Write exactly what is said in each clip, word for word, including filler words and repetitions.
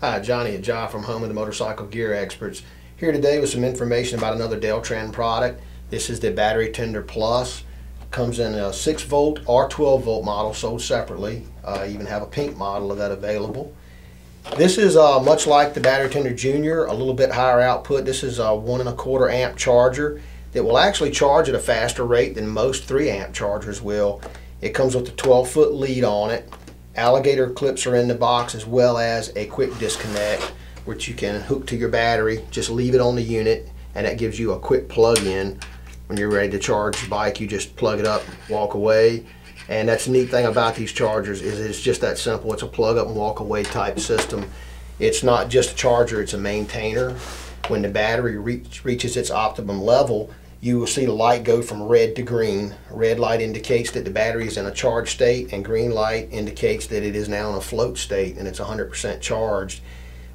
Hi, Johnny and Jai from Home of the Motorcycle Gear Experts, here today with some information about another Deltran product. This is the Battery Tender Plus. Comes in a six volt or twelve volt model sold separately. I uh, even have a pink model of that available. This is uh, much like the Battery Tender Junior, a little bit higher output. This is a one and a quarter amp charger that will actually charge at a faster rate than most three amp chargers will. It comes with a twelve foot lead on it. Alligator clips are in the box, as well as a quick disconnect which you can hook to your battery. Just leave it on the unit and that gives you a quick plug-in. When you're ready to charge your bike, you just plug it up, walk away. And that's the neat thing about these chargers, is it's just that simple. It's a plug up and walk away type system. It's not just a charger, it's a maintainer. When the battery reach, reaches its optimum level, you will see the light go from red to green. Red light indicates that the battery is in a charged state, and green light indicates that it is now in a float state and it's one hundred percent charged.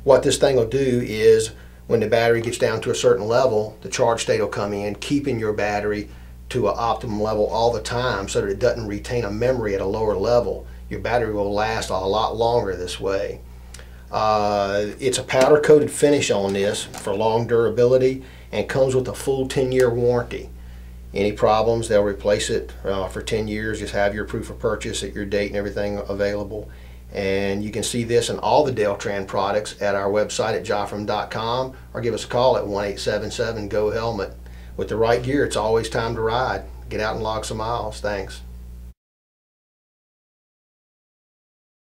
What this thing will do is, when the battery gets down to a certain level, the charge state will come in, keeping your battery to an optimum level all the time so that it doesn't retain a memory at a lower level. Your battery will last a lot longer this way. Uh, it's a powder coated finish on this for long durability, and comes with a full ten year warranty. Any problems, they'll replace it uh, for ten years. Just have your proof of purchase at your date and everything available. And you can see this and all the Deltran products at our website at jafrum dot com, or give us a call at one eight seven seven go helmet. With the right gear, it's always time to ride. Get out and log some miles. Thanks.